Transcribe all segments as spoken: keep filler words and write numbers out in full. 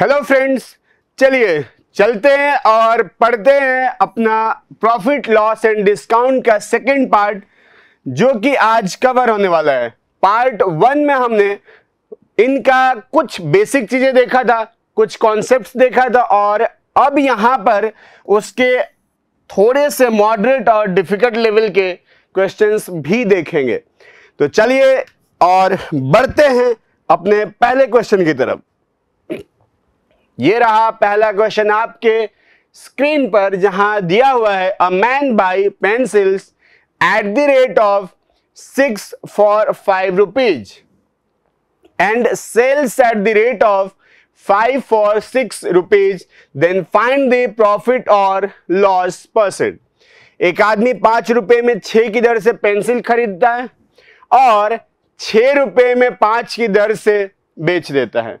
Hello friends, चलिए चलते हैं और पढ़ते हैं अपना प्रॉफिट लॉस एंड डिस्काउंट का सेकंड पार्ट जो कि आज कवर होने वाला है। पार्ट वन में हमने इनका कुछ बेसिक चीज़ें देखा था, कुछ कॉन्सेप्ट्स देखा था और अब यहाँ पर उसके थोड़े से मॉडरेट और डिफिकल्ट लेवल के क्वेश्चंस भी देखेंगे। तो चलिए और बढ़ते हैं अपने पहले क्वेश्चन की तरफ। ये रहा पहला क्वेश्चन आपके स्क्रीन पर जहां दिया हुआ है a man buy pencils at the rate of six for five rupees and sells at the rate of five for six rupees then find the profit और लॉस परसेंट। एक आदमी पांच रुपए में छह की दर से पेंसिल खरीदता है और छह रुपए में पांच की दर से बेच देता है।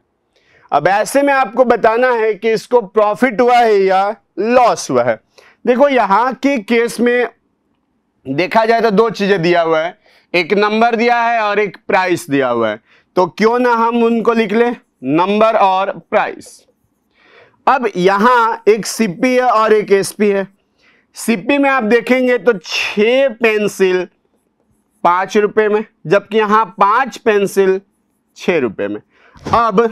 अब ऐसे में आपको बताना है कि इसको प्रॉफिट हुआ है या लॉस हुआ है। देखो यहाँ के केस में देखा जाए तो दो चीज़ें दिया हुआ है, एक नंबर दिया है और एक प्राइस दिया हुआ है। तो क्यों ना हम उनको लिख लें, नंबर और प्राइस। अब यहाँ एक सीपी है और एक एसपी है। सीपी में आप देखेंगे तो छः पेंसिल पाँच रुपये में, जबकि यहाँ पाँच पेंसिल छः रुपये में। अब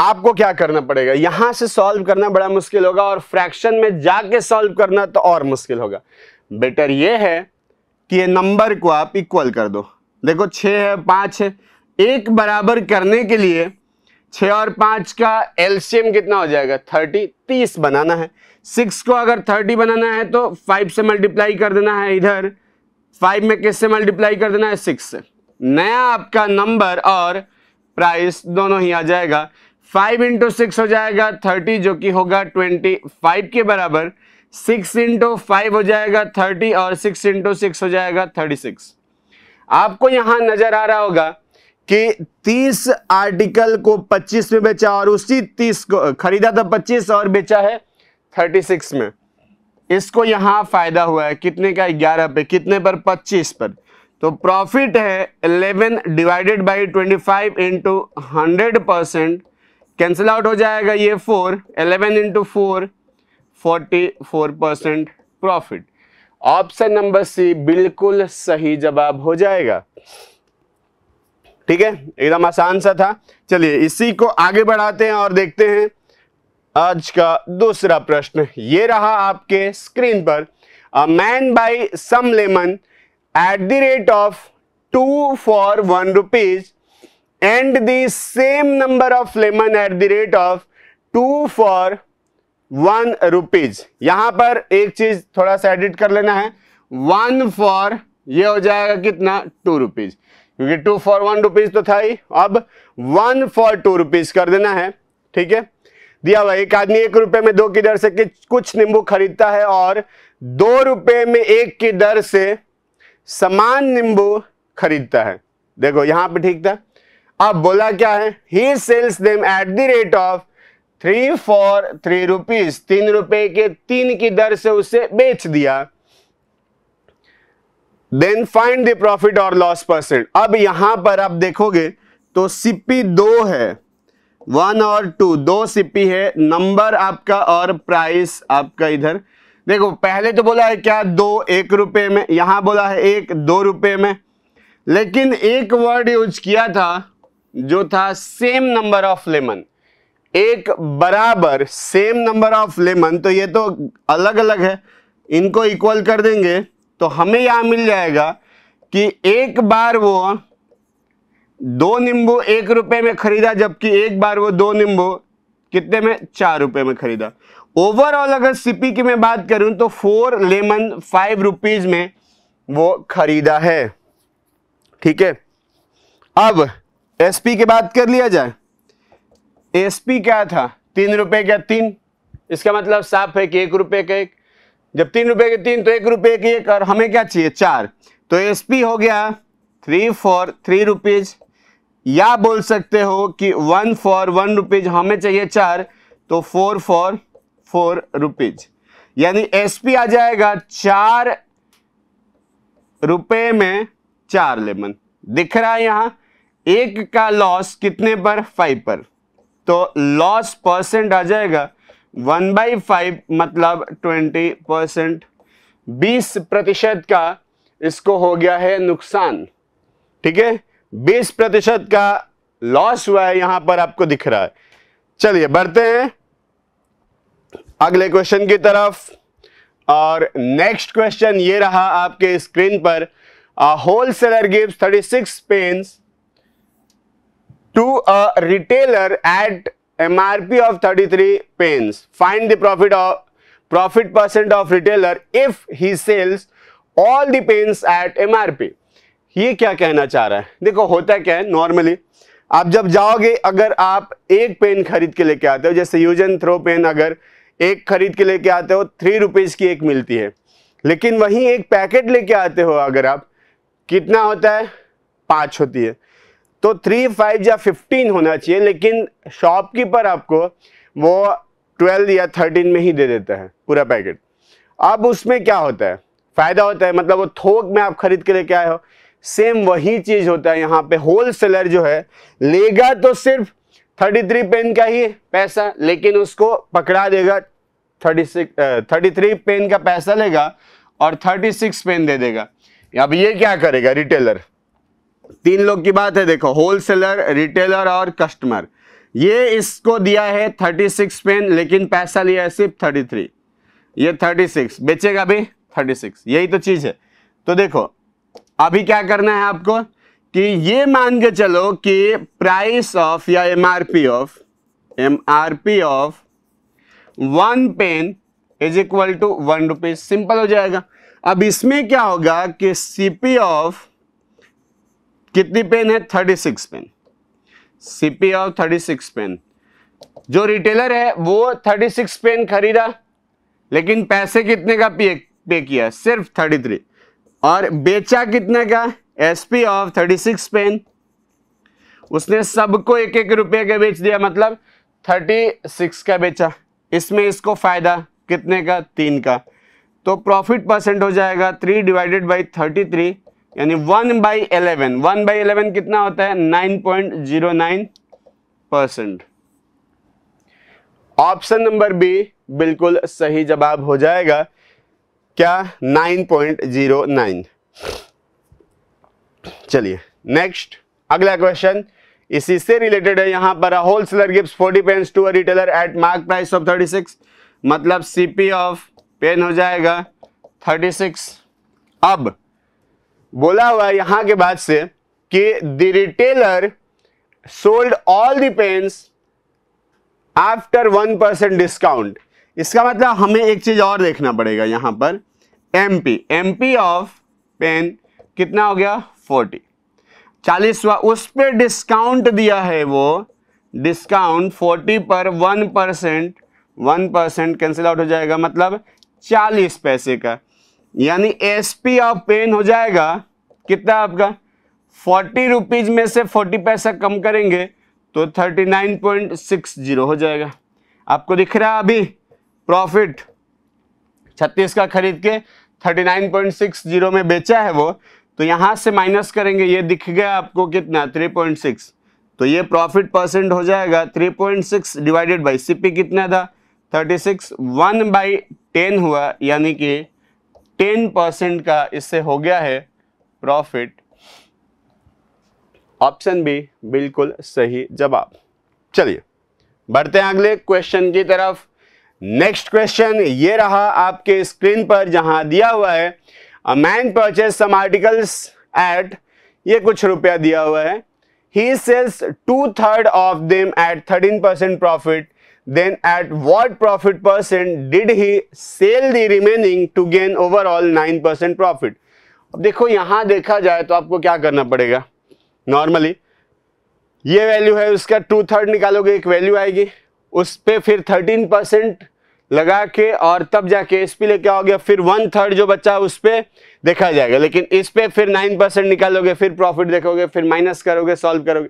आपको क्या करना पड़ेगा, यहाँ से सॉल्व करना बड़ा मुश्किल होगा और फ्रैक्शन में जाके सॉल्व करना तो और मुश्किल होगा। बेटर ये है कि ये नंबर को आप इक्वल कर दो। देखो छः है, पाँच है, एक बराबर करने के लिए छः और पाँच का एलसीएम कितना हो जाएगा, थर्टी। तीस बनाना है। सिक्स को अगर थर्टी बनाना है तो फाइव से मल्टीप्लाई कर देना है, इधर फाइव में किससे मल्टीप्लाई कर देना है, सिक्स से। नया आपका नंबर और प्राइस दोनों ही आ जाएगा। फाइव इंटू सिक्स हो जाएगा थर्टी जो कि होगा ट्वेंटी फाइव के बराबर। सिक्स इंटू फाइव हो जाएगा थर्टी और सिक्स इंटू सिक्स हो जाएगा थर्टी सिक्स। आपको यहाँ नज़र आ रहा होगा कि तीस आर्टिकल को पच्चीस में बेचा और उसी तीस को खरीदा था पच्चीस और बेचा है थर्टी सिक्स में। इसको यहाँ फ़ायदा हुआ है कितने का, ग्यारह पे, कितने पर, पच्चीस पर। तो प्रॉफिट है eleven divided by twenty five into hundred percent cancel out हो जाएगा ये four, eleven into four, forty four percent profit. Option number C बिल्कुल सही जवाब हो जाएगा। ठीक है, एकदम आसान सा था। चलिए इसी को आगे बढ़ाते हैं और देखते हैं आज का दूसरा प्रश्न। ये रहा आपके स्क्रीन पर a man buy some lemon at the rate of two for one rupees and the same number of lemon at the rate of two for one rupees। यहाँ पर एक चीज थोड़ा सा एडिट कर लेना है, one for ये हो जाएगा कितना, two rupees, क्योंकि two for one rupees तो था ही, अब one for two rupees कर देना है। ठीक है, दिया हुआ एक आदमी एक रुपये में दो की दर से कुछ नींबू खरीदता है और दो रुपये में एक की दर से समान नींबू खरीदता है। देखो यहाँ पे ठीक था। अब बोला क्या है, he sells them at the rate of three for three rupees, तीन रुपए के तीन की दर से उसे बेच दिया। देन फाइंड द प्रॉफिट और लॉस परसेंट। अब यहां पर आप देखोगे तो सीपी दो है, वन और टू, दो सीपी है, नंबर आपका और प्राइस आपका इधर। देखो पहले तो बोला है क्या, दो एक रुपये में, यहां बोला है एक दो रुपये में, लेकिन एक वर्ड यूज किया था जो था सेम नंबर ऑफ लेमन, एक बराबर सेम नंबर ऑफ लेमन। तो ये तो अलग अलग है, इनको इक्वल कर देंगे तो हमें यहाँ मिल जाएगा कि एक बार वो दो नींबू एक रुपए में खरीदा, जबकि एक बार वो दो नींबू कितने में, चार रुपए में खरीदा। ओवरऑल अगर सीपी की मैं बात करूँ तो फोर लेमन फाइव रुपीज में वो खरीदा है। ठीक है, अब एसपी की बात कर लिया जाए। एसपी क्या था, तीन रुपए का तीन, इसका मतलब साफ है कि एक रुपए का एक, जब तीन रुपए के तीन तो एक रुपए के एक, और हमें क्या चाहिए, चार। तो एसपी हो गया थ्री फॉर थ्री रुपीज, या बोल सकते हो कि वन फॉर वन रुपीज, हमें चाहिए चार, तो फोर फॉर फोर रुपीज। यानी एसपी आ जाएगा चार रुपये में चार लेमन, दिख रहा है यहाँ। एक का लॉस कितने पर, फाइव पर, तो लॉस परसेंट आ जाएगा वन बाई फाइव मतलब ट्वेंटी परसेंट। बीस प्रतिशत का इसको हो गया है नुकसान, ठीक है, बीस प्रतिशत का लॉस हुआ है, यहां पर आपको दिख रहा है। चलिए बढ़ते हैं अगले क्वेश्चन की तरफ और नेक्स्ट क्वेश्चन ये रहा आपके स्क्रीन पर। Whole seller gives thirty six pens to a retailer at M R P of thirty three pens, find the profit of profit percent of retailer if he sells all the pens at M R P. ये क्या कहना चाह रहा है, देखो होता क्या है नॉर्मली आप जब जाओगे, अगर आप एक पेन खरीद के लेके आते हो, जैसे यूज एंड थ्रो पेन अगर एक खरीद के लेके आते हो थ्री रुपीज़ की एक मिलती है, लेकिन वहीं एक पैकेट लेके आते हो अगर आप, कितना होता है, पाँच होती है, तो थ्री फाइव या फिफ्टीन होना चाहिए, लेकिन शॉपकीपर आपको वो ट्वेल्व या थर्टीन में ही दे देता है पूरा पैकेट। अब उसमें क्या होता है, फ़ायदा होता है, मतलब वो थोक में आप खरीद के लेके आए हो। सेम वही चीज़ होता है यहाँ पे, होल सेलर जो है लेगा तो सिर्फ थर्टी थ्री पेन का ही पैसा, लेकिन उसको पकड़ा देगा thirty six thirty three pen का पैसा लेगा और थर्टी सिक्स पेन दे देगा। अब ये क्या करेगा रिटेलर, तीन लोग की बात है, देखो होल सेलर, रिटेलर और कस्टमर, ये इसको दिया है थर्टी सिक्स पेन, लेकिन पैसा लिया है सिर्फ थर्टी थ्री, ये थर्टी सिक्स बेचेगा भी थर्टी सिक्स, यही तो चीज़ है। तो देखो अभी क्या करना है आपको कि ये मान के चलो कि प्राइस ऑफ या M R P of M R P of one pen is equal to one rupees, simple हो जाएगा। अब इसमें क्या होगा कि सी पी ऑफ कितनी पेन है, thirty six pen, C P of thirty six pen, जो रिटेलर है वो थर्टी सिक्स पेन खरीदा, लेकिन पैसे कितने का पे पे किया, सिर्फ थर्टी थ्री, और बेचा कितने का, S P of thirty six pen, उसने सबको एक एक रुपये का बेच दिया, मतलब थर्टी सिक्स का बेचा, इसमें इसको फायदा कितने का, तीन का, तो प्रॉफिट परसेंट हो जाएगा three divided by thirty three यानी one by eleven, one by eleven कितना होता है, nine point zero nine percent. Option number B बिल्कुल सही जवाब हो जाएगा, क्या, नाइन पॉइंट जीरो नाइन। चलिए नेक्स्ट अगला क्वेश्चन इसी से रिलेटेड है। यहाँ पर wholesaler gives forty pens to a retailer at mark price of thirty six, मतलब सीपी ऑफ पेन हो जाएगा थर्टी सिक्स। अब बोला हुआ यहाँ के बाद से कि the retailer sold all the pens after one percent discount, इसका मतलब हमें एक चीज़ और देखना पड़ेगा यहाँ पर, M P M P of pen कितना हो गया, फोर्टी, चालीस हुआ, उस पर डिस्काउंट दिया है, वो डिस्काउंट फोर्टी पर one percent one percent cancel out हो जाएगा, मतलब चालीस पैसे का, यानी एस पी ऑफ पेन हो जाएगा कितना आपका, फोर्टी रुपीज़ में से फोर्टी पैसा कम करेंगे तो thirty nine point six zero हो जाएगा। आपको दिख रहा है अभी प्रॉफिट छत्तीस का खरीद के thirty nine point six zero में बेचा है वो, तो यहाँ से माइनस करेंगे, ये दिख गया आपको कितना, थ्री पॉइंट सिक्स, तो ये प्रॉफिट परसेंट हो जाएगा three point six divided by CP कितना था, thirty six, one by ten हुआ, यानी कि टेन परसेंट का इससे हो गया है प्रॉफिट। ऑप्शन बी बिल्कुल सही जवाब। चलिए बढ़ते हैं अगले क्वेश्चन की तरफ। नेक्स्ट क्वेश्चन ये रहा आपके स्क्रीन पर, जहां दिया हुआ है a man purchase some articles at, ये कुछ रुपया दिया हुआ है, he sells two third of them at thirteen percent profit, then at what profit percent did he sell the remaining to gain overall nine percent profit. अब देखो यहाँ देखा जाए तो आपको क्या करना पड़ेगा, नॉर्मली ये वैल्यू है उसका टू थर्ड निकालोगे, एक वैल्यू आएगी, उस पर फिर थर्टीन परसेंट लगा के और तब जाके एस पी लेके आओगे, फिर वन थर्ड जो बचा उस पर देखा जाएगा, लेकिन इस पर फिर नाइन परसेंट निकालोगे, फिर प्रॉफिट देखोगे, फिर माइनस करोगे, सॉल्व करोगे।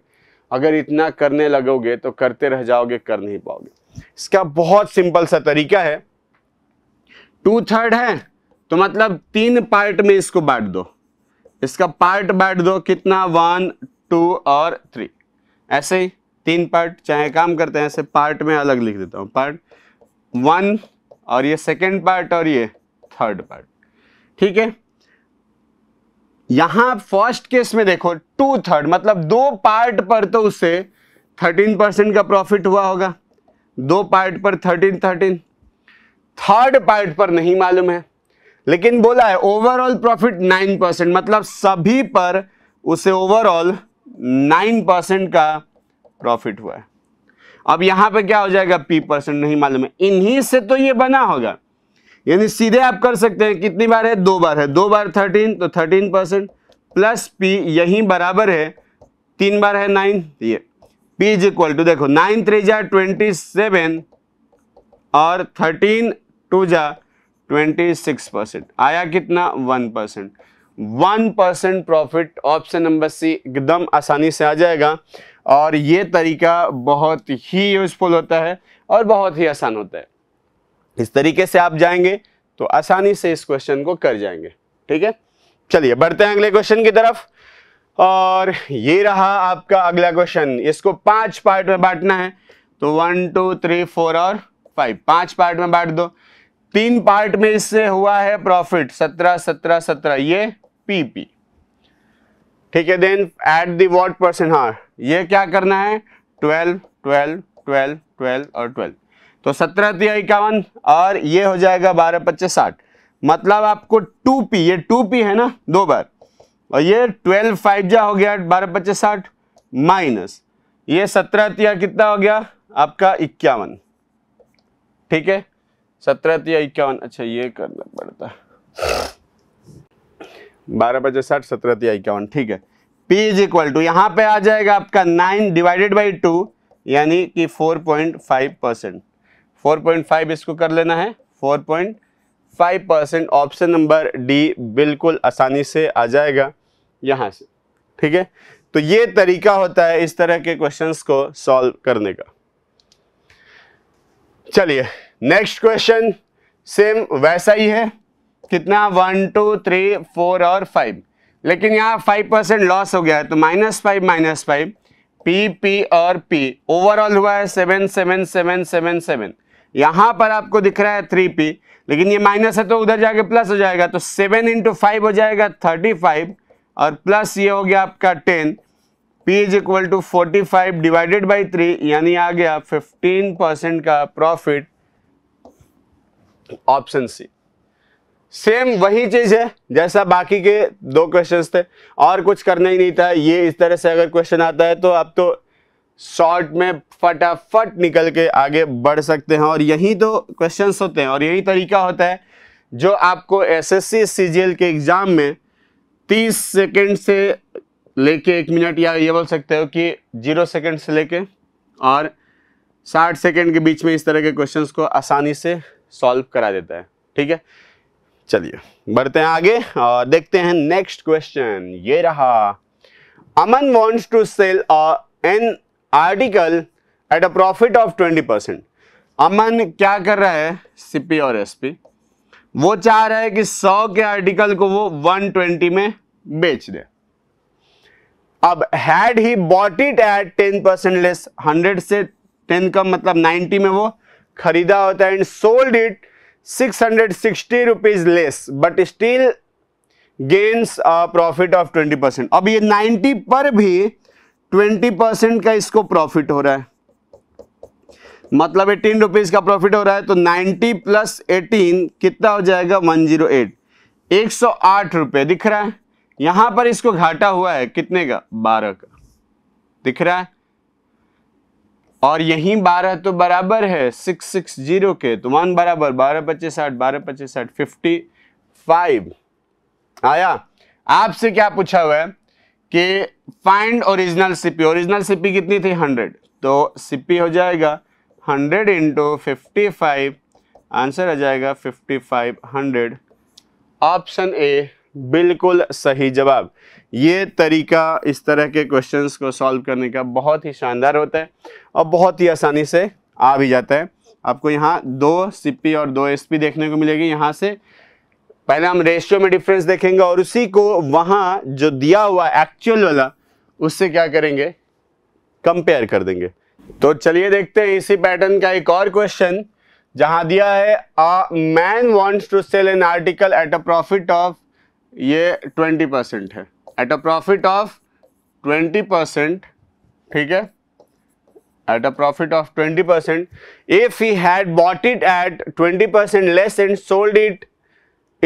अगर इतना करने लगोगे तो करते रह जाओगे, कर नहीं पाओगे। इसका बहुत सिंपल सा तरीका है, टू थर्ड है तो मतलब तीन पार्ट में इसको बांट दो, इसका पार्ट बांट दो कितना, वन टू और थ्री, ऐसे ही तीन पार्ट चाहे काम करते हैं। ऐसे पार्ट में अलग लिख देता हूँ, पार्ट वन और ये सेकेंड पार्ट और ये थर्ड पार्ट, ठीक है। यहाँ फर्स्ट केस में देखो टू थर्ड, मतलब दो पार्ट पर तो उससे थर्टीन परसेंट का प्रॉफिट हुआ होगा, दो पार्ट पर थर्टीन थर्टीन, थर्ड पार्ट पर नहीं मालूम है, लेकिन बोला है ओवरऑल प्रॉफिट नाइन परसेंट, मतलब सभी पर उसे ओवरऑल नाइन परसेंट का प्रॉफिट हुआ है। अब यहाँ पे क्या हो जाएगा, पी परसेंट नहीं मालूम है, इन्हीं से तो ये बना होगा। यानी सीधे आप कर सकते हैं, कितनी बार है, दो बार है, दो बार थर्टीन तो थर्टीन परसेंट प्लस पी यही बराबर है, तीन बार है नाइन, ये पी इज इक्वल टू, देखो नाइन थ्री जा ट्वेंटी सेवन और थर्टीन टू जा ट्वेंटी सिक्स परसेंट, आया कितना, one percent. One percent profit, option number C एकदम आसानी से आ जाएगा। और ये तरीका बहुत ही यूजफुल होता है और बहुत ही आसान होता है। इस तरीके से आप जाएंगे तो आसानी से इस क्वेश्चन को कर जाएंगे, ठीक है। चलिए बढ़ते हैं अगले क्वेश्चन की तरफ, और ये रहा आपका अगला क्वेश्चन। इसको पांच पार्ट में बांटना है, तो वन टू थ्री फोर और फाइव, पांच पार्ट में बांट दो। तीन पार्ट में इससे हुआ है प्रॉफिट सत्रह सत्रह सत्रह, ये पी पी, ठीक है। Then at the what percent, हाँ ये क्या करना है, ट्वेल्व ट्वेल्व ट्वेल्व ट्वेल्व और ट्वेल्व, तो सत्रह दिया इक्यावन और ये हो जाएगा बारह पच्चीस साठ, मतलब आपको टू पी, ये टू पी है ना दो बार, और ये ट्वेल्व फाइव जा हो गया बारह पच्चीस साठ माइनस ये सत्रह दिया कितना हो गया आपका इक्यावन, ठीक है, सत्रह या इक्यावन। अच्छा ये करना पड़ता, बारह बजे साठ सत्रह या इक्यावन, ठीक है। P इज इक्वल टू यहाँ पे आ जाएगा आपका नाइन डिवाइडेड बाई टू, यानी कि four point five percent, four point five इसको कर लेना है, four point five percent, option number D बिल्कुल आसानी से आ जाएगा यहाँ से, ठीक है। तो ये तरीका होता है इस तरह के क्वेश्चंस को सॉल्व करने का। चलिए नेक्स्ट क्वेश्चन सेम वैसा ही है, कितना, वन टू थ्री फोर और फाइव, लेकिन यहाँ फाइव परसेंट लॉस हो गया है, तो minus five minus five, P P और पी ओवरऑल हुआ है seven seven seven seven seven, यहाँ पर आपको दिख रहा है थ्री पी, लेकिन ये माइनस है तो उधर जाके प्लस हो जाएगा, तो सेवन इंटू फाइव हो जाएगा थर्टी फाइव और प्लस ये हो गया आपका ten, P is equal to forty five divided by three, यानी आ गया फिफ्टीन परसेंट का प्रॉफिट, ऑप्शन सी। सेम वही चीज है जैसा बाकी के दो क्वेश्चंस थे, और कुछ करना ही नहीं था। ये इस तरह से अगर क्वेश्चन आता है तो आप तो शॉर्ट में फटाफट निकल के आगे बढ़ सकते हैं, और यही तो क्वेश्चंस होते हैं और यही तरीका होता है जो आपको एसएससी सीजीएल के एग्जाम में तीस सेकेंड से लेके एक मिनट, या ये बोल सकते हो कि जीरो सेकेंड से लेके और साठ सेकेंड के बीच में इस तरह के क्वेश्चंस को आसानी से सॉल्व करा देता है, ठीक है। चलिए बढ़ते हैं आगे और देखते हैं नेक्स्ट क्वेश्चन। ये रहा, Aman wants to sell an article at a profit of twenty percent. Aman क्या कर रहा है, सीपी और एसपी, वो चाह रहा है कि सौ के आर्टिकल को वो वन ट्वेंटी में बेच दे। अब had he bought it at ten percent less, hundred से टेन कम मतलब नाइन्टी में वो खरीदा होता है, and sold it six hundred sixty rupees less but still gains profit of twenty percent. अब ये नाइन्टी पर भी ट्वेंटी परसेंट का इसको प्रॉफिट हो रहा है, मतलब एटीन रुपीज का प्रॉफिट हो रहा है, तो नाइन्टी प्लस एटीन कितना हो जाएगा वन जीरो एट, एक सौ आठ रुपये दिख रहा है। यहाँ पर इसको घाटा हुआ है कितने का, बारह का दिख रहा है, और यही बारह तो बराबर है सिक्स सिक्स जीरो के, तो वन बराबर बारह पच्चीस साठ, बारह पच्चीस साठ फिफ्टी फाइव आया। आपसे क्या पूछा हुआ है कि find original CP, original CP कितनी थी हंड्रेड, तो सीपी हो जाएगा hundred into fifty five, answer आ जाएगा fifty five hundred, option A बिल्कुल सही जवाब। ये तरीका इस तरह के क्वेश्चंस को सॉल्व करने का बहुत ही शानदार होता है और बहुत ही आसानी से आ भी जाता है। आपको यहाँ दो सीपी और दो एसपी देखने को मिलेगी, यहाँ से पहले हम रेशियो में डिफरेंस देखेंगे और उसी को वहाँ जो दिया हुआ एक्चुअल वाला उससे क्या करेंगे, कंपेयर कर देंगे। तो चलिए देखते हैं इसी पैटर्न का एक और क्वेश्चन, जहां दिया है a man wants to sell an article at a profit of, ये ट्वेंटी परसेंट है, at a profit of twenty percent, ठीक है, at a profit of twenty percent, if he had bought it at twenty percent less and sold it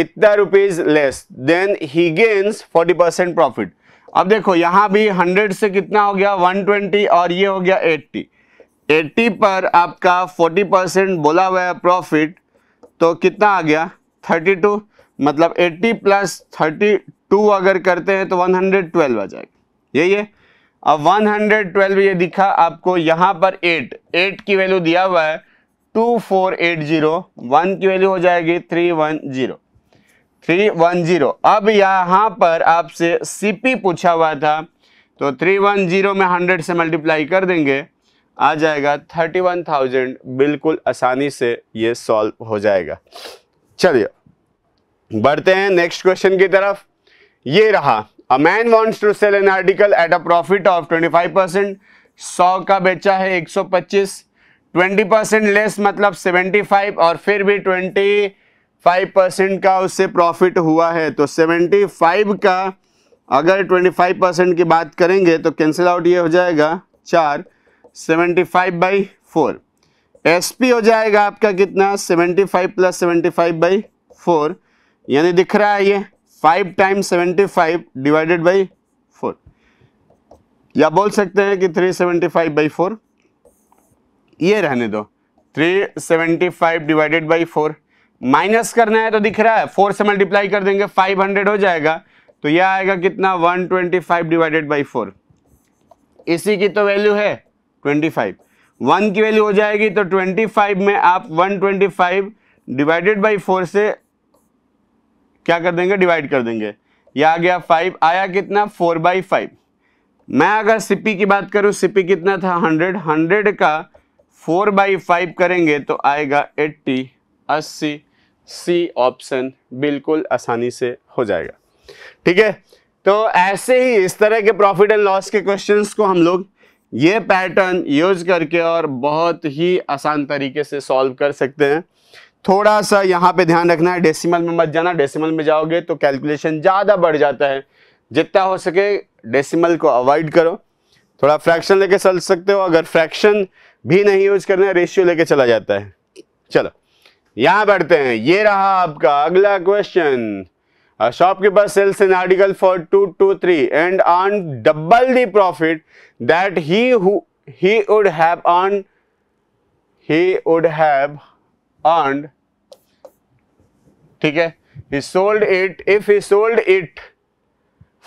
इतना rupees less, then he gains forty percent profit। अब देखो यहाँ भी hundred से कितना हो गया वन ट्वेंटी और ये हो गया एट्टी। एट्टी पर आपका फोर्टी परसेंट बोला हुआ है प्रॉफिट, तो कितना आ गया थर्टी टू, मतलब एट्टी प्लस थर्टी टू अगर करते हैं तो वन ट्वेल्व आ जाएगा, यही है। अब वन ट्वेल्व ये दिखा आपको, यहाँ पर एट, एट की वैल्यू दिया हुआ है two four eight zero, one की वैल्यू हो जाएगी three one zero three one zero. अब यहाँ पर आपसे सीपी पूछा हुआ था, तो थ्री वन जीरो में हंड्रेड से मल्टीप्लाई कर देंगे, आ जाएगा थर्टी वन थाउजेंड। बिल्कुल आसानी से ये सॉल्व हो जाएगा। चलिए बढ़ते हैं नेक्स्ट क्वेश्चन की तरफ। ये रहा A man wants to sell an article at a profit of twenty-five percent, सौ का बेचा है एक सौ पच्चीस, ट्वेंटी परसेंट लेस मतलब सेवेंटी फाइव, और फिर भी ट्वेंटी फाइव परसेंट का उससे प्रॉफिट हुआ है, तो सेवेंटी फाइव का अगर ट्वेंटी फाइव परसेंट की बात करेंगे तो कैंसिल आउट ये हो जाएगा चार, seventy five by four. SP हो जाएगा आपका कितना, seventy five plus seventy five by four, यानी दिख रहा है ये five times seventy five divided by four, या बोल सकते हैं कि three seventy five by four, ये रहने दो, three seventy five divided by four. Minus करना है तो दिख रहा है फोर से मल्टीप्लाई कर देंगे फाइव हंड्रेड हो जाएगा, तो यह आएगा कितना one twenty five divided by four. इसी की तो वैल्यू है ट्वेंटी फाइव, वन की वैल्यू हो जाएगी, तो ट्वेंटी फाइव में आप one twenty five divided by four से क्या कर देंगे, डिवाइड कर देंगे, यह आ गया फाइव, आया कितना फोर बाई फाइव। मैं अगर सीपी की बात करूं, सीपी कितना था हंड्रेड, हंड्रेड का फोर बाई फाइव करेंगे तो आएगा एट्टी अस्सी। सी ऑप्शन बिल्कुल आसानी से हो जाएगा, ठीक है। तो ऐसे ही इस तरह के प्रॉफिट एंड लॉस के क्वेश्चंस को हम लोग ये पैटर्न यूज करके और बहुत ही आसान तरीके से सॉल्व कर सकते हैं। थोड़ा सा यहाँ पे ध्यान रखना है, डेसिमल में मत जाना, डेसिमल में जाओगे तो कैलकुलेशन ज़्यादा बढ़ जाता है, जितना हो सके डेसिमल को अवॉइड करो। थोड़ा फ्रैक्शन लेके चल सकते हो, अगर फ्रैक्शन भी नहीं यूज करना है रेशियो लेके चला जाता है। चलो यहाँ बढ़ते हैं, ये रहा आपका अगला question. Shopkeeper sells an article for two two three and earn double the profit that he he would have earn he would have earned, ठीक है, he sold it, if he sold it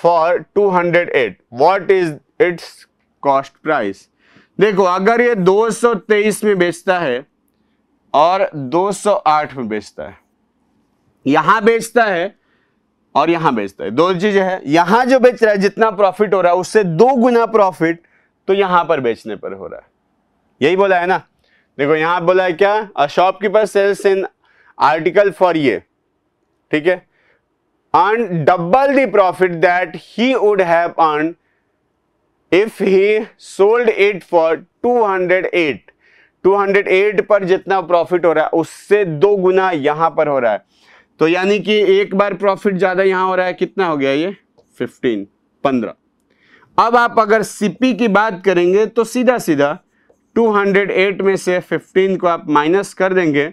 for two hundred eight, what is its cost price? देखो अगर ये दो सौ तेईस में बेचता है और दो सौ आठ में बेचता है, यहां बेचता है और यहां बेचता है, दो चीजें हैं, यहां जो बेच रहा है जितना प्रॉफिट हो रहा है उससे दो गुना प्रॉफिट तो यहां पर बेचने पर हो रहा है, यही बोला है ना। देखो यहाँ बोला है क्या, a shopkeeper sells in article for, ये ठीक है, earn double the profit that he would have earn if he sold it for two hundred eight. Two hundred eight पर जितना प्रॉफिट हो रहा है उससे दो गुना यहाँ पर हो रहा है, तो यानी कि एक बार प्रॉफिट ज़्यादा यहाँ हो रहा है, कितना हो गया ये फिफ्टीन पंद्रह। अब आप अगर सीपी की बात करेंगे तो सीधा सीधा टू हंड्रेड एट में से फिफ्टीन को आप माइनस कर देंगे,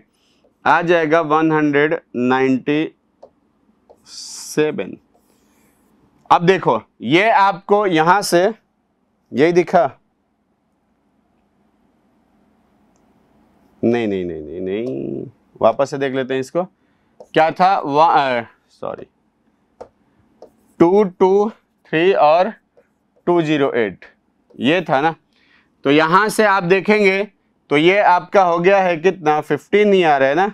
आ जाएगा वन नाइन्टी सेवन। अब देखो ये आपको यहां से यही दिखा, नहीं नहीं नहीं नहीं नहीं वापस से देख लेते हैं इसको, क्या था सॉरी टू टू थ्री और टू जीरो एट ये था ना, तो यहाँ से आप देखेंगे तो ये आपका हो गया है कितना फिफ्टीन ही आ रहा है ना,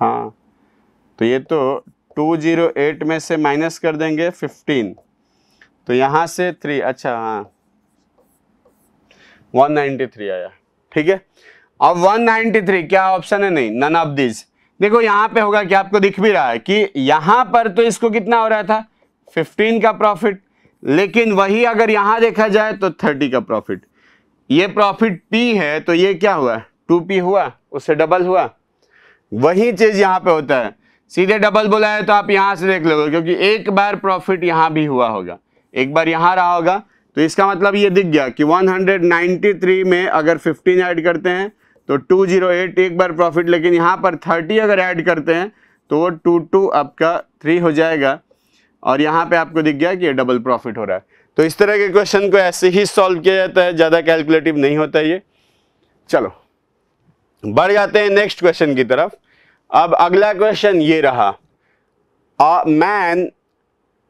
हाँ, तो ये तो टू जीरो एट में से माइनस कर देंगे फिफ्टीन, तो यहाँ से थ्री, अच्छा हाँ वन नाइन्टी थ्री आया, ठीक है। अब वन नाइन्टी थ्री क्या ऑप्शन है, नहीं, नन ऑफ दिस, देखो यहाँ पे होगा कि आपको दिख भी रहा है कि यहाँ पर तो इसको कितना हो रहा था फिफ्टीन का प्रॉफिट, लेकिन वही अगर यहाँ देखा जाए तो थर्टी का प्रॉफिट। ये प्रॉफिट P है तो ये क्या हुआ टू पी हुआ, उससे डबल हुआ। वही चीज़ यहाँ पे होता है, सीधे डबल बोला है तो आप यहाँ से देख लोगे क्योंकि एक बार प्रॉफिट यहाँ भी हुआ होगा, एक बार यहाँ रहा होगा। तो इसका मतलब ये दिख गया कि वन नाइन्टी थ्री में अगर फिफ्टीन ऐड करते हैं तो टू हंड्रेड एट एक बार प्रॉफिट, लेकिन यहाँ पर थर्टी अगर ऐड करते हैं तो वो टू टू आपका थ्री हो जाएगा और यहाँ पे आपको दिख गया कि ये डबल प्रॉफिट हो रहा है। तो इस तरह के क्वेश्चन को ऐसे ही सॉल्व किया जाता है, ज़्यादा कैलकुलेटिव नहीं होता ये। चलो बढ़ जाते हैं नेक्स्ट क्वेश्चन की तरफ। अब अगला क्वेश्चन ये रहा, a man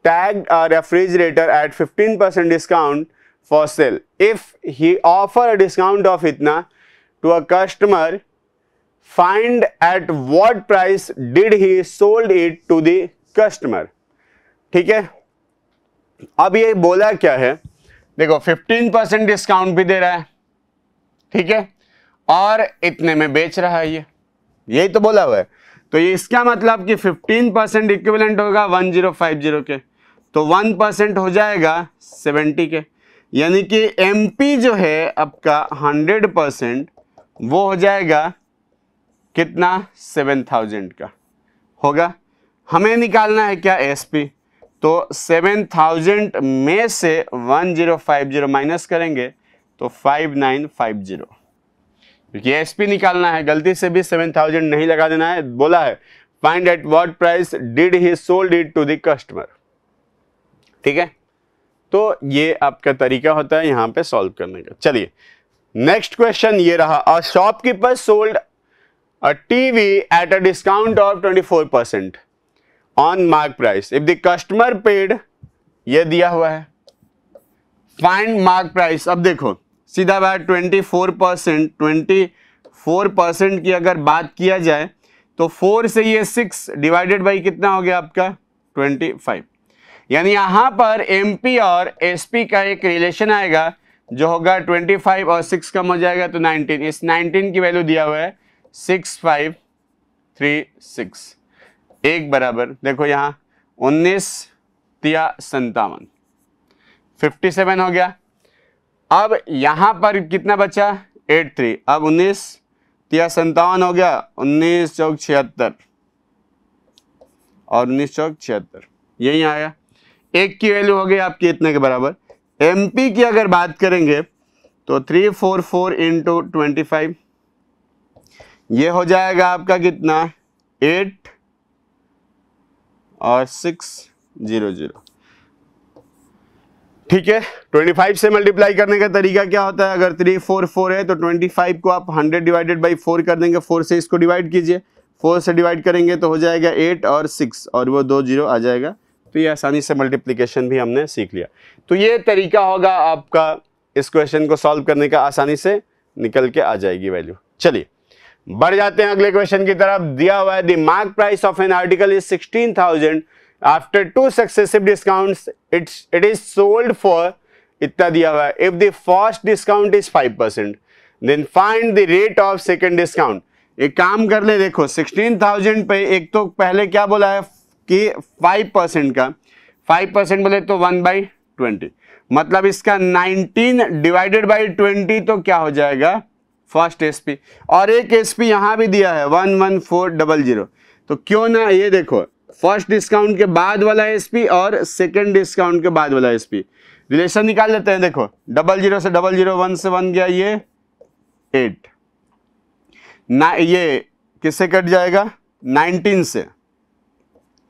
tagged a refrigerator at fifteen percent discount for sale if he offer a discount of इतना to a customer, find at what price did he sold it to the customer. ठीक है, अब ये बोला क्या है, देखो fifteen percent discount भी दे रहा है, ठीक है, और इतने में बेच रहा है, ये यही तो बोला हुआ है। तो ये इसका मतलब कि फिफ्टीन परसेंट इक्विवेलेंट होगा वन थाउजेंड फिफ्टी के, तो वन परसेंट हो जाएगा सेवेंटी के, यानी कि एमपी जो है आपका हंड्रेड परसेंट वो हो जाएगा कितना सेवन थाउजेंड का होगा। हमें निकालना है क्या एसपी, तो सेवन थाउजेंड में से वन थाउजेंड फिफ्टी माइनस करेंगे तो five thousand nine hundred fifty, क्योंकि एसपी निकालना है, गलती से भी सेवन थाउजेंड नहीं लगा देना है। बोला है find at what price did he sold it to the customer. ठीक है, तो ये आपका तरीका होता है यहाँ पे सॉल्व करने का। चलिए नेक्स्ट क्वेश्चन ये रहा, a shopkeeper sold a TV at a discount of twenty four percent on mark price if the customer paid, ये दिया हुआ है फाइंड मार्क प्राइस। अब देखो सीधा बात twenty four percent, twenty four percent की अगर बात किया जाए तो फोर से ये सिक्स डिवाइडेड बाई कितना हो गया आपका ट्वेंटी फाइव, यानी यहाँ पर एमपी और एसपी का एक रिलेशन आएगा जो होगा ट्वेंटी फाइव और सिक्स कम हो जाएगा तो नाइनटीन। इस नाइनटीन की वैल्यू दिया हुआ है six thousand five hundred thirty six एक बराबर, देखो यहाँ उन्नीस तिया संतावन फिफ्टी सेवन हो गया। अब यहाँ पर कितना बचा एटी थ्री, अब उन्नीस तिया संतावन हो गया, उन्नीस चौक छिहत्तर और उन्नीस चौक छिहत्तर यही आया। एक की वैल्यू हो गई आपकी इतने के बराबर। एमपी की अगर बात करेंगे तो three four four into twenty five ये हो जाएगा आपका कितना एट और सिक्स जीरो जीरो। ठीक है, ट्वेंटी फाइव से मल्टीप्लाई करने का तरीका क्या होता है, अगर थ्री फोर फोर है तो ट्वेंटी फाइव को आप हंड्रेड डिवाइडेड बाई फोर कर देंगे, फोर से इसको डिवाइड कीजिए, फोर से डिवाइड करेंगे तो हो जाएगा एट और सिक्स और वो दो जीरो आ जाएगा। तो ये आसानी से मल्टीप्लिकेशन भी हमने सीख लिया। तो ये तरीका होगा आपका इस क्वेश्चन को सॉल्व करने का, आसानी से निकल के आ जाएगी वैल्यू। चलिए बढ़ जाते हैं अगले क्वेश्चन की तरफ। दिया हुआ है the mark price of an article is sixteen thousand after two successive discounts it's it is sold for इतना दिया हुआ है। If the first discount is five percent then find the rate of second discount. एक काम कर ले, देखो sixteen thousand पे एक तो पहले क्या बोला है कि फाइव परसेंट का, फाइव परसेंट बोले तो वन बाई ट्वेंटी, मतलब इसका नाइनटीन डिवाइडेड बाई ट्वेंटी तो क्या हो जाएगा फर्स्ट एसपी, और एक एसपी यहाँ भी दिया है one one four double zero. तो क्यों ना ये देखो फर्स्ट डिस्काउंट के बाद वाला एसपी और सेकेंड डिस्काउंट के बाद वाला एसपी रिलेशन निकाल लेते हैं। देखो डबल जीरो से डबल जीरो, वन से वन गया ये एट, ना ये किससे कट जाएगा नाइनटीन से,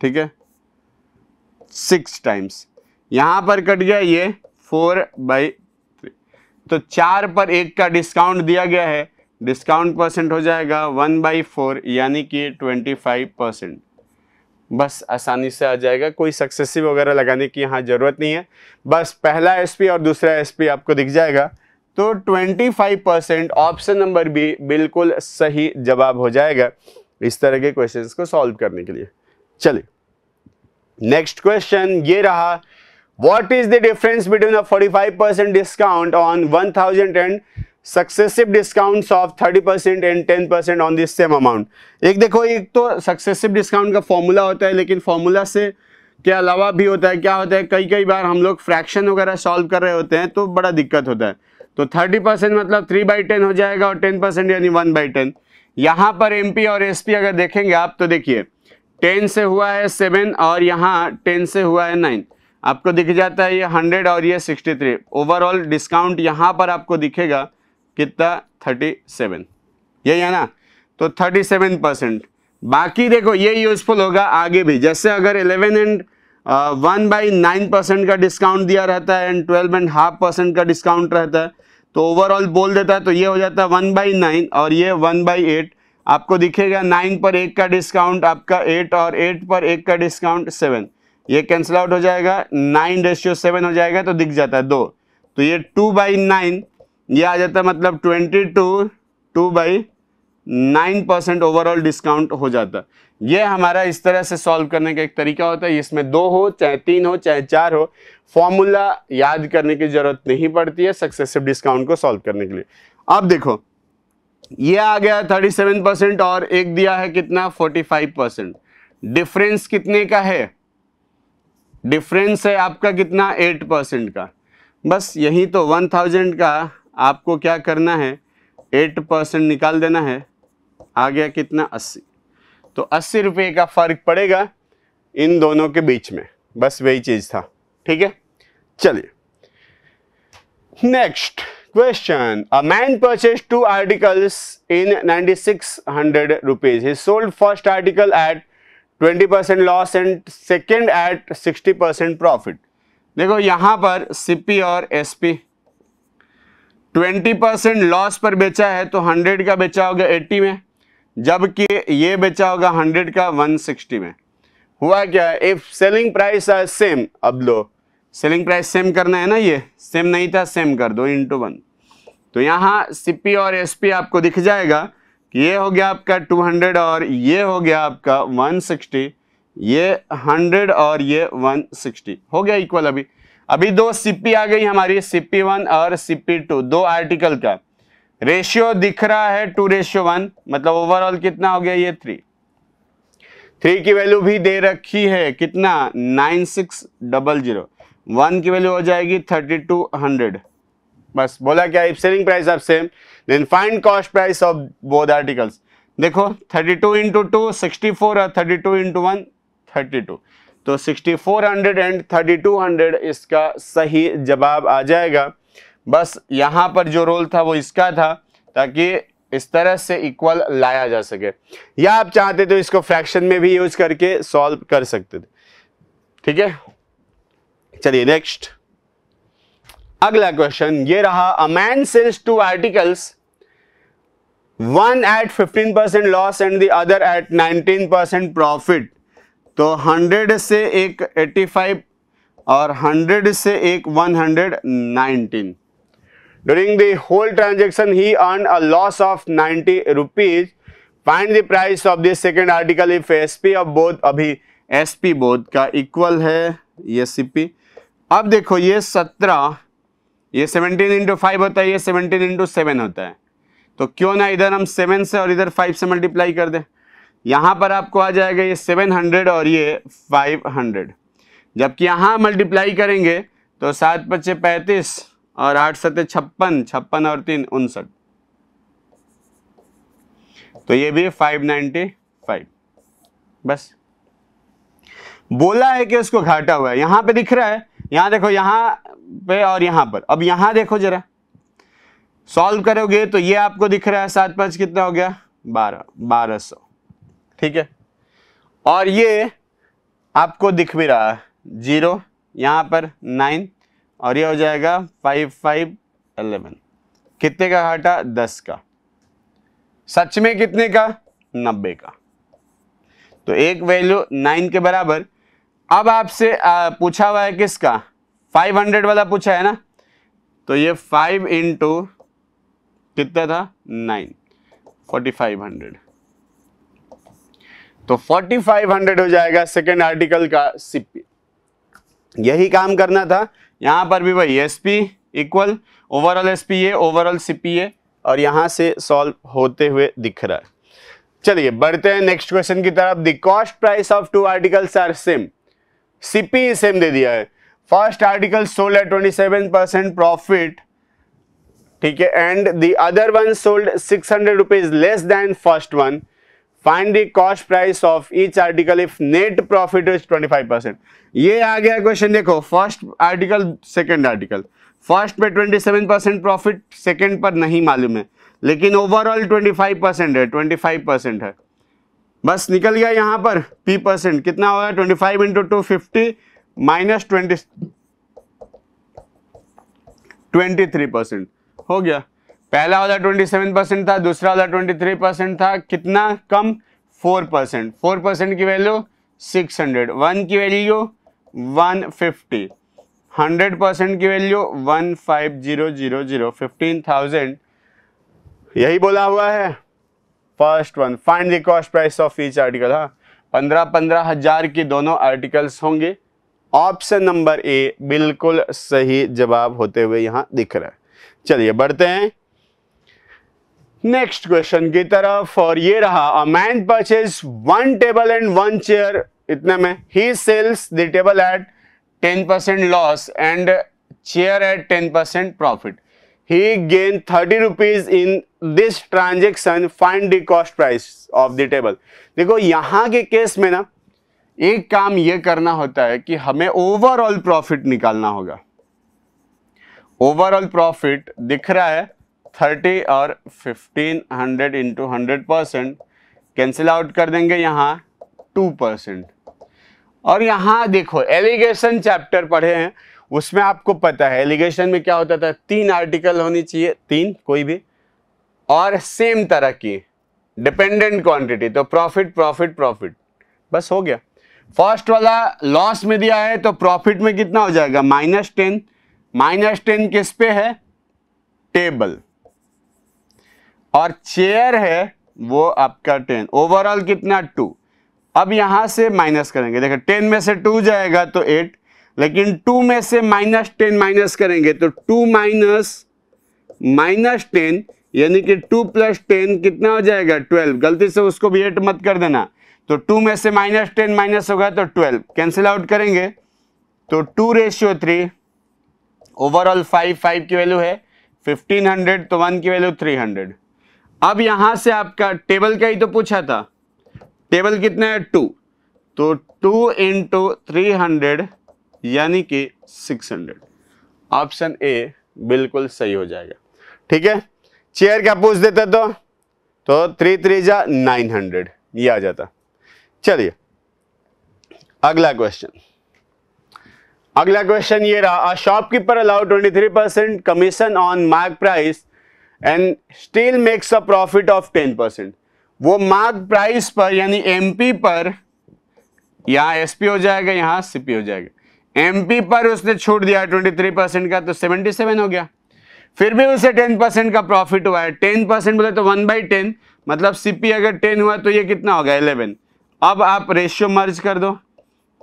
ठीक है, सिक्स टाइम्स यहाँ पर कट गया ये फोर बाई थ्री, तो चार पर एक का डिस्काउंट दिया गया है, डिस्काउंट परसेंट हो जाएगा वन बाई फोर, यानी कि ट्वेंटी फाइव परसेंट। बस आसानी से आ जाएगा, कोई सक्सेसिव वगैरह लगाने की यहाँ ज़रूरत नहीं है, बस पहला एसपी और दूसरा एसपी आपको दिख जाएगा। तो twenty five percent option number B बिल्कुल सही जवाब हो जाएगा इस तरह के क्वेश्चंस को सॉल्व करने के लिए। चलिए नेक्स्ट क्वेश्चन ये रहा, what is the difference between a forty five percent discount on one thousand and successive discounts of thirty percent and ten percent on this same amount. एक देखो, एक तो सक्सेसिव डिस्काउंट का फॉर्मूला होता है, लेकिन फॉर्मूला से के अलावा भी होता है, क्या होता है कई कई बार हम लोग फ्रैक्शन वगैरह सॉल्व कर रहे होते हैं तो बड़ा दिक्कत होता है। तो थर्टी परसेंट मतलब थ्री बाई टेन हो जाएगा और टेन परसेंट यानी वन बाई टेन। यहाँ पर एम पी और एस पी अगर देखेंगे आप तो देखिए टेन से हुआ है सेवन और यहाँ टेन से हुआ है नाइन, आपको दिख जाता है ये हंड्रेड और ये सिक्सटी थ्री। ओवरऑल डिस्काउंट यहाँ पर आपको दिखेगा कितना, थर्टी सेवन, यही है ना। तो थर्टी सेवन परसेंट। बाकी देखो ये यूजफुल होगा आगे भी, जैसे अगर eleven and one by nine percent का डिस्काउंट दिया रहता है and twelve and half percent का डिस्काउंट रहता है तो ओवरऑल बोल देता है, तो ये हो जाता है वन बाई नाइन और ये वन बाई एट। आपको दिखेगा नाइन पर एक का डिस्काउंट आपका एट और एट पर एक का डिस्काउंट सेवन, ये कैंसिल आउट हो जाएगा, नाइन रेशियो सेवन हो जाएगा तो दिख जाता है दो। तो ये टू बाई नाइन ये आ जाता है, मतलब twenty two two by nine percent overall discount हो जाता। ये हमारा इस तरह से सॉल्व करने का एक तरीका होता है, इसमें दो हो चाहे तीन हो चाहे चार हो, फॉर्मूला याद करने की जरूरत नहीं पड़ती है सक्सेसिव डिस्काउंट को सॉल्व करने के लिए। अब देखो ये आ गया थर्टी सेवन परसेंट और एक दिया है कितना, फोर्टी फाइव परसेंट। डिफरेंस कितने का है, डिफरेंस है आपका कितना, एट परसेंट का। बस यही तो वन थाउजेंड का आपको क्या करना है, एट परसेंट निकाल देना है, आ गया कितना अस्सी। तो अस्सी रुपये का फ़र्क पड़ेगा इन दोनों के बीच में, बस वही चीज़ था। ठीक है, चलिए next question. A man purchase two articles in ninety six hundred rupees, he sold first article at twenty percent loss and second at sixty percent profit. देखो यहाँ पर सीपी और एसपी, ट्वेंटी परसेंट लॉस पर बेचा है तो hundred का बेचा होगा एट्टी में, जबकि ये बेचा होगा हंड्रेड का वन सिक्सटी में। हुआ क्या, if selling price are same, अब लो सेलिंग प्राइस सेम करना है ना, ये सेम नहीं था सेम कर दो इंटू वन। तो यहाँ सीपी और एसपी आपको दिख जाएगा कि ये हो गया आपका टू हंड्रेड और ये हो गया आपका वन सिक्सटी, ये हंड्रेड और ये वन सिक्सटी हो गया इक्वल। अभी अभी दो सीपी आ गई हमारी, सीपी वन और सीपी टू, दो आर्टिकल का रेशियो दिख रहा है टू रेशियो वन, मतलब ओवरऑल कितना हो गया ये थ्री। थ्री की वैल्यू भी दे रखी है कितना, nine six double zero, one की वैल्यू हो जाएगी थर्टी टू हंड्रेड। बस बोला क्या, if selling price of same then find cost price of both articles. देखो thirty two into two sixty four और thirty two into one thirty two, तो sixty four hundred and thirty two hundred इसका सही जवाब आ जाएगा। बस यहाँ पर जो रोल था वो इसका था ताकि इस तरह से इक्वल लाया जा सके, या आप चाहते तो इसको फ्रैक्शन में भी यूज करके सॉल्व कर सकते थे। ठीक है, चलिए नेक्स्ट अगला क्वेश्चन ये रहा। A man sells two articles, one at fifteen percent loss and the other at nineteen percent profit. तो हंड्रेड से एक एट्टी फाइव और हंड्रेड से एक one hundred nineteen. During the whole transaction he earn a loss of ninety rupees. Find the price of this second article if S P of both, अभी S P both का equal है ये C P. अब देखो ये सत्रह, ये seventeen into five होता है, ये सेवनटीन इंटू सेवन होता है, तो क्यों ना इधर हम सेवन से और इधर फाइव से मल्टीप्लाई कर दें। यहाँ पर आपको आ जाएगा ये सेवन हंड्रेड और ये फाइव हंड्रेड, जबकि यहाँ मल्टीप्लाई करेंगे तो सात पच्चे पैंतीस और आठ सत्ते छप्पन, छप्पन और तीन उनसठ, तो ये भी फाइव नाइन्टी फाइव। बस बोला है कि उसको घाटा हुआ है, यहाँ पे दिख रहा है, यहाँ देखो यहाँ पे और यहाँ पर। अब यहाँ देखो जरा, सॉल्व करोगे तो ये आपको दिख रहा है सात पाँच कितना हो गया बारह, बारह सौ ठीक है। और ये आपको दिख भी रहा है जीरो, यहाँ पर नाइन और ये हो जाएगा फाइव फाइव एलेवन। कितने का घाटा, दस का। सच में कितने का, नब्बे का। तो एक वैल्यू नाइन के बराबर। अब आपसे पूछा हुआ है किसका, फाइव हंड्रेड वाला पूछा है ना, तो ये फाइव इंटू कितना था नाइन, फोर्टी फाइव हंड्रेड। तो फोर्टी फाइव हंड्रेड हो जाएगा सेकेंड आर्टिकल का सीपी। यही काम करना था, यहाँ पर भी वही SP equal overall S P A overall C P A और यहाँ से सॉल्व होते हुए दिख रहा है। चलिए बढ़ते हैं नेक्स्ट क्वेश्चन की तरफ। The cost price of two articles are same, C P same दे दिया है। First article sold at twenty seven percent profit, ठीक है, and the other one sold six hundred rupees less than first one. Find the cost price of each article if net profit is twenty five percent. ये आ गया question, देखो first article second article, first पे twenty seven percent profit, second पर नहीं मालूम है, लेकिन ओवरऑल ट्वेंटी फाइव परसेंट है, ट्वेंटी फाइव परसेंट है, बस निकल गया यहाँ पर पी परसेंट। कितना होगा twenty five into two fifty minus twenty twenty three percent हो गया। पहला वाला ट्वेंटी सेवन परसेंट था, दूसरा वाला ट्वेंटी थ्री परसेंट था, कितना कम फोर परसेंट। फोर परसेंट की वैल्यू सिक्स हंड्रेड, वन की value one fifty, hundred percent की value one five zero zero zero, fifteen thousand. यही बोला हुआ है first one, find the cost price of each article. हाँ, पंद्रह पंद्रह हजार की दोनों आर्टिकल्स होंगे। ऑप्शन नंबर ए बिल्कुल सही जवाब होते हुए यहाँ दिख रहा है। चलिए बढ़ते हैं नेक्स्ट क्वेश्चन की तरफ। और ये रहा, a man purchase one table and one chair, इतने में ही sells the table at ten percent loss and chair at ten percent profit. He gain thirty rupees in this transaction, find the cost price of the table. देखो यहाँ के case में ना एक काम ये करना होता है कि हमें ओवरऑल प्रॉफिट निकालना होगा। ओवरऑल प्रॉफिट दिख रहा है थर्टी और fifteen hundred into hundred percent cancel out कर देंगे, यहाँ टू परसेंट। और यहाँ देखो एलिगेशन चैप्टर पढ़े हैं, उसमें आपको पता है एलिगेशन में क्या होता था, तीन आर्टिकल होनी चाहिए, तीन कोई भी, और सेम तरह की डिपेंडेंट क्वांटिटी, तो प्रॉफिट प्रॉफिट प्रॉफिट, बस हो गया। फर्स्ट वाला लॉस में दिया है तो प्रॉफिट में कितना हो जाएगा माइनस टेन, माइनस टेन किस पे है टेबल, और चेयर है वो आपका टेन, ओवरऑल कितना टू। अब यहाँ से माइनस करेंगे, देखो टेन में से टू जाएगा तो एट, लेकिन टू में से माइनस टेन माइनस करेंगे तो टू माइनस माइनस टेन यानी कि टू प्लस टेन कितना हो जाएगा ट्वेल्व। गलती से उसको भी एट मत कर देना, तो टू में से माइनस टेन माइनस होगा तो ट्वेल्व, कैंसिल आउट करेंगे तो two ratio three, overall five, five की वैल्यू है फिफ्टीन हंड्रेड, तो वन की वैल्यू थ्री हंड्रेड। अब यहाँ से आपका टेबल का ही तो पूछा था, टेबल कितना है टू, तो टू इंटू थ्री हंड्रेड यानी कि सिक्स हंड्रेड। ऑप्शन ए बिल्कुल सही हो जाएगा। ठीक है, चेयर का पूछ देता तो तो थ्री थ्री जा नाइन हंड्रेड ये आ जाता। चलिए अगला क्वेश्चन, अगला क्वेश्चन ये रहा, shopkeeper allow twenty three percent commission on mark price and still makes a profit of ten percent. वो मार्क प्राइस पर यानी एमपी पर, यहाँ एसपी हो जाएगा यहाँ सीपी हो जाएगा, एमपी पर उसने छूट दिया ट्वेंटी थ्री परसेंट का तो सेवेंटी सेवन हो गया। फिर भी उसे टेन परसेंट का प्रॉफिट हुआ है, टेन परसेंट बोले तो वन बाई टेन, मतलब सीपी अगर टेन हुआ तो ये कितना होगा इलेवन। अब आप रेशियो मर्ज कर दो,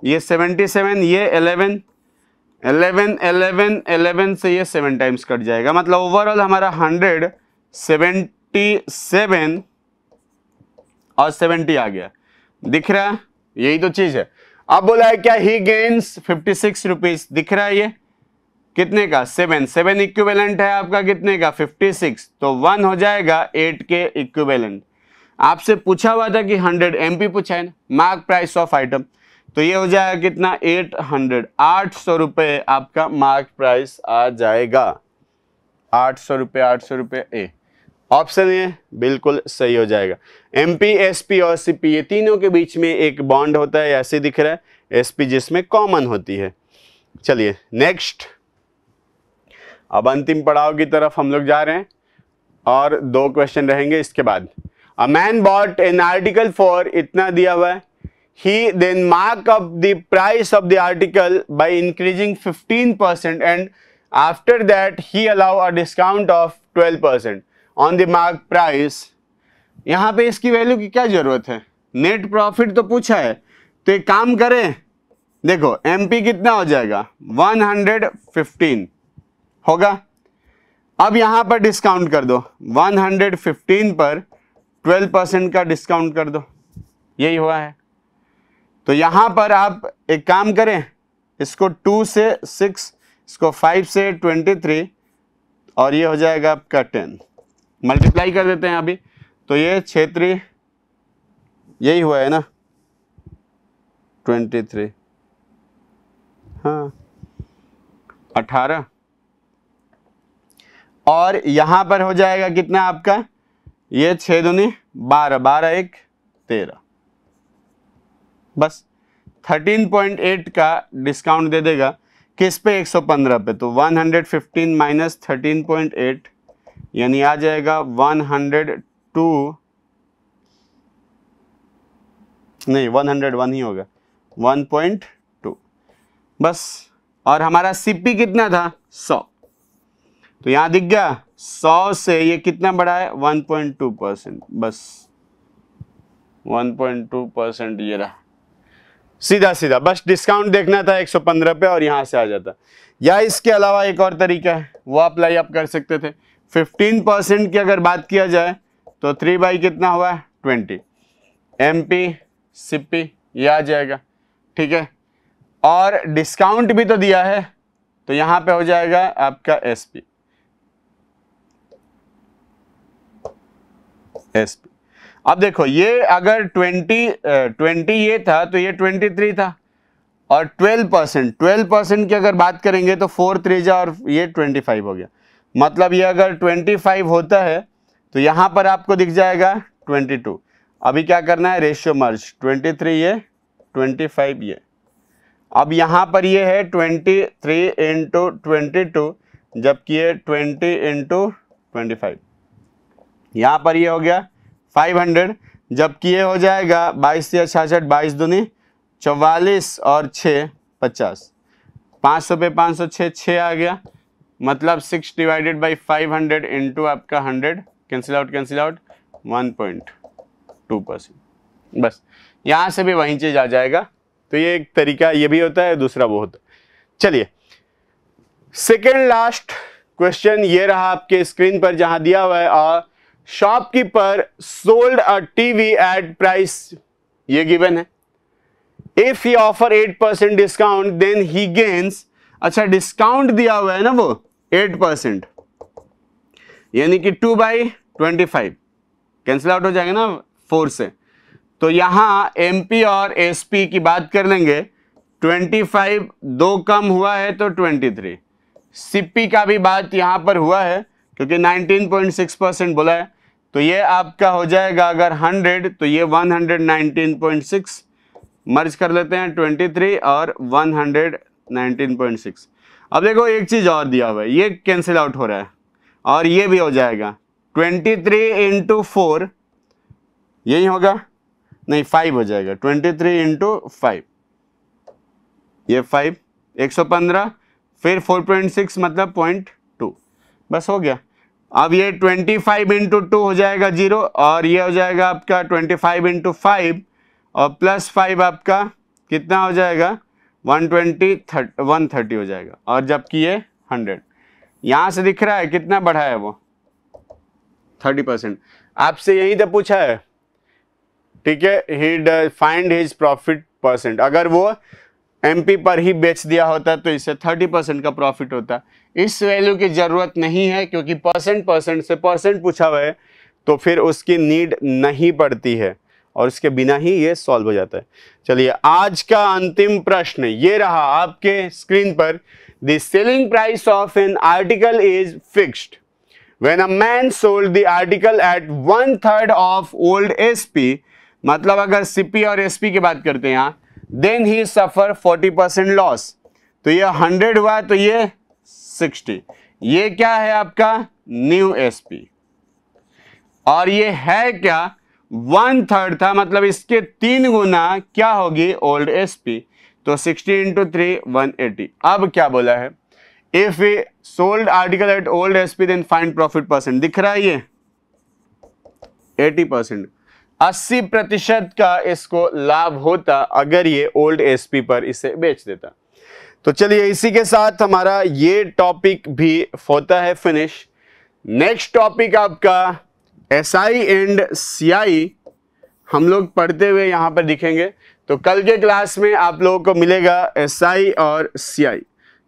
ये सेवेंटी सेवन ये इलेवन, इलेवन इलेवन इलेवन से ये सेवन टाइम्स कट जाएगा, मतलब ओवरऑल हमारा हंड्रेड सेवेंटी सेवन और सेवेंटी आ गया, दिख रहा है, यही तो चीज़ है। अब बोला है क्या, he gains fifty six rupees, दिख रहा है ये कितने का सेवन, सेवन इक्विवेलेंट है आपका कितने का फिफ्टी सिक्स, तो वन हो जाएगा एट के इक्विवेलेंट। आपसे पूछा हुआ था कि हंड्रेड एम पी पूछा है ना, मार्क प्राइस ऑफ आइटम, तो ये हो जाएगा कितना एट हंड्रेड, आठ सौ रुपये आपका मार्क प्राइस आ जाएगा, आठ सौ रुपये आठ सौ रुपये ए। ऑप्शन ए बिल्कुल सही हो जाएगा। एम पी एस पी और सी पी ये तीनों के बीच में एक बॉन्ड होता है, ऐसे दिख रहा है एस पी जिसमें कॉमन होती है। चलिए नेक्स्ट, अब अंतिम पड़ाव की तरफ हम लोग जा रहे हैं और दो क्वेश्चन रहेंगे इसके बाद। A man bought an article for इतना दिया हुआ है, he then mark up the price of the article by increasing fifteen percent and after that he allow a discount of twelve percent on the mark price। यहाँ पे इसकी value की क्या जरूरत है, नेट प्रॉफिट तो पूछा है, तो एक काम करें, देखो एम पी कितना हो जाएगा वन हंड्रेड फिफ्टीन होगा। अब यहाँ पर डिस्काउंट कर दो, एक सौ पंद्रह पर बारह परसेंट का डिस्काउंट कर दो, यही हुआ है। तो यहाँ पर आप एक काम करें, इसको दो से छह, इसको पाँच से तेईस और ये हो जाएगा आपका दस, मल्टीप्लाई कर देते हैं अभी। तो ये छह त्रिक यही हुआ है ना तेईस, हाँ अठारह, और यहाँ पर हो जाएगा कितना आपका, ये छः दूनी बारह, बारह एक तेरह, बस तेरह पॉइंट आठ का डिस्काउंट दे देगा किस पे, एक सौ पंद्रह पे। तो एक सौ पंद्रह माइनस तेरह पॉइंट आठ यानी आ जाएगा एक सौ दो, नहीं एक सौ एक ही होगा, एक पॉइंट दो बस। और हमारा सीपी कितना था सौ, तो यहाँ दिख गया सौ से ये कितना बड़ा है एक पॉइंट दो परसेंट, बस एक पॉइंट दो परसेंट ये रहा, सीधा सीधा। बस डिस्काउंट देखना था एक सौ पंद्रह पे और यहाँ से आ जाता। या इसके अलावा एक और तरीका है, वो अप्लाई आप कर सकते थे। पंद्रह परसेंट की अगर बात किया जाए तो थ्री बाई कितना हुआ है बीस, एम पी सी पी ये आ जाएगा, ठीक है। और डिस्काउंट भी तो दिया है, तो यहाँ पे हो जाएगा आपका एस पी, एस पी। अब देखो ये अगर बीस बीस ये था तो ये तेईस था, और बारह परसेंट बारह परसेंट की अगर बात करेंगे तो चार त्रिज्या और ये पच्चीस हो गया, मतलब ये अगर पच्चीस होता है तो यहाँ पर आपको दिख जाएगा बाईस। अभी क्या करना है, रेशियो मर्ज, तेईस ये पच्चीस ये। अब यहाँ पर ये है तेईस इंटू बाईस, जबकि ये बीस इंटू पच्चीस, यहाँ पर ये हो गया पाँच सौ, जबकि ये हो जाएगा बाईस या छियासठ, बाईस दूनी चौवालीस और छः पचास, पाँच सौ पे पाँच सौ छः छः आ गया, मतलब six divided by five hundred into आपका hundred, cancel out cancel out एक पॉइंट दो परसेंट, बस। यहाँ से भी वही चीज़ आ जाएगा। तो ये एक तरीका ये भी होता है, दूसरा वो होता है। चलिए सेकेंड लास्ट क्वेश्चन ये रहा आपके स्क्रीन पर जहाँ दिया हुआ है, और shopkeeper sold a TV at price, ये गिवन है, if he offer eight percent discount then he gains. अच्छा डिस्काउंट दिया हुआ है ना वो एट परसेंट, यानी कि two by twenty five cancel out हो जाएगा ना फोर से, तो यहाँ एमपी और एसपी की बात कर लेंगे। ट्वेंटी फाइव दो कम हुआ है तो ट्वेंटी थ्री, सीपी का भी बात यहाँ पर हुआ है क्योंकि उन्नीस पॉइंट छह परसेंट बोला है, तो ये आपका हो जाएगा अगर सौ तो ये एक सौ उन्नीस पॉइंट छह, मर्ज कर लेते हैं तेईस और एक सौ उन्नीस पॉइंट छह। अब देखो एक चीज़ और दिया हुआ है, ये कैंसिल आउट हो रहा है और ये भी हो जाएगा तेईस इंटू फोर, यही होगा नहीं पाँच हो जाएगा, तेईस इंटू फाइव ये फाइव, एक सौ पंद्रह फिर चार पॉइंट छह मतलब पॉइंट टू, बस हो गया। अब ये पच्चीस इंटू टू हो जाएगा जीरो, और ये हो जाएगा आपका पच्चीस इंटू फाइव और प्लस फाइव आपका कितना हो जाएगा एक सौ बीस, एक सौ तीस हो जाएगा, और जबकि ये सौ। यहाँ से दिख रहा है कितना बढ़ा है वो तीस परसेंट, आपसे यही तो पूछा है, ठीक है। He find his profit percent, अगर वो एमपी पर ही बेच दिया होता तो इससे तीस परसेंट का प्रॉफिट होता। इस वैल्यू की ज़रूरत नहीं है क्योंकि परसेंट परसेंट से परसेंट पूछा हुआ है, तो फिर उसकी नीड नहीं पड़ती है और उसके बिना ही ये सॉल्व हो जाता है। चलिए आज का अंतिम प्रश्न ये रहा आपके स्क्रीन पर, the selling price of an article is fixed when a man sold the article at one third of old SP, मतलब अगर सीपी और एसपी की बात करते हैं यहाँ, देन ही सफ़र चालीस परसेंट लॉस। तो ये सौ हुआ तो ये साठ, ये क्या है आपका न्यू एसपी, और ये है क्या वन थर्ड था, मतलब इसके तीन गुना क्या होगी ओल्ड एसपी, तो साठ इंटू थ्री एक सौ अस्सी। अब क्या बोला है, if we sold article at old SP then find profit percent, दिख रहा है ये अस्सी परसेंट, अस्सी प्रतिशत का इसको लाभ होता अगर ये ओल्ड एसपी पर इसे बेच देता। तो चलिए इसी के साथ हमारा ये टॉपिक भी होता है फिनिश। नेक्स्ट टॉपिक आपका एसआई एंड सीआई हम लोग पढ़ते हुए यहाँ पर दिखेंगे। तो कल के क्लास में आप लोगों को मिलेगा एसआई और सीआई,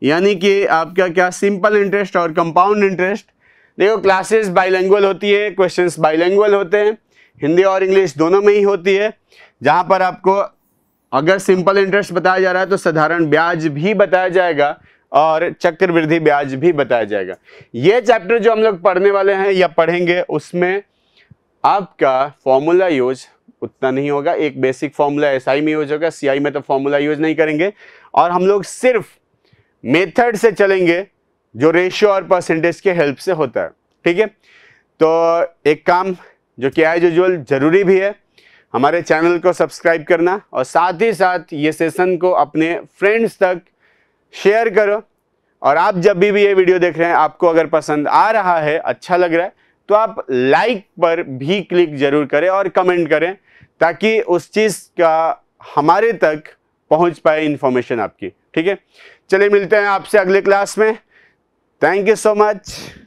यानी कि आपका क्या सिंपल इंटरेस्ट और कंपाउंड इंटरेस्ट। देखो क्लासेस बाइलिंगुअल होती है, क्वेश्चंस बाइलिंगुअल होते हैं, हिंदी और इंग्लिश दोनों में ही होती है, जहाँ पर आपको अगर सिंपल इंटरेस्ट बताया जा रहा है तो साधारण ब्याज भी बताया जाएगा और चक्रवृद्धि ब्याज भी बताया जाएगा। ये चैप्टर जो हम लोग पढ़ने वाले हैं या पढ़ेंगे उसमें आपका फॉर्मूला यूज उतना नहीं होगा। एक बेसिक फॉर्मूला एसआई में यूज होगा, सीआई में तो फॉर्मूला यूज नहीं करेंगे और हम लोग सिर्फ मेथड से चलेंगे जो रेशियो और परसेंटेज के हेल्प से होता है। ठीक है, तो एक काम जो कि आज यूजुअल जरूरी भी है, हमारे चैनल को सब्सक्राइब करना और साथ ही साथ ये सेशन को अपने फ्रेंड्स तक शेयर करो। और आप जब भी भी ये वीडियो देख रहे हैं, आपको अगर पसंद आ रहा है, अच्छा लग रहा है, तो आप लाइक पर भी क्लिक जरूर करें और कमेंट करें ताकि उस चीज़ का हमारे तक पहुंच पाए इन्फॉर्मेशन आपकी। ठीक है, चलिए मिलते हैं आपसे अगले क्लास में। Thank you so much.